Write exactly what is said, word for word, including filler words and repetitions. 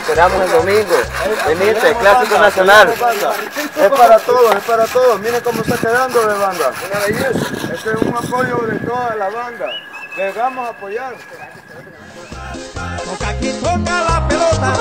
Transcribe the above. esperamos el domingo. Venite, clásico nacional. Es para todos, es para todos. Miren cómo está quedando de banda. Una belleza. Este es un apoyo de toda la banda. Les vamos a apoyar. Toca quien toca la pelota.